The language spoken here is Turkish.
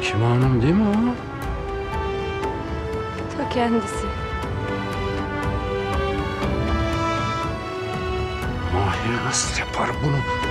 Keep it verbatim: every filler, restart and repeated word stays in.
Hakime Hanım değil mi o? Ta kendisi. Mahir nasıl yapar bunu?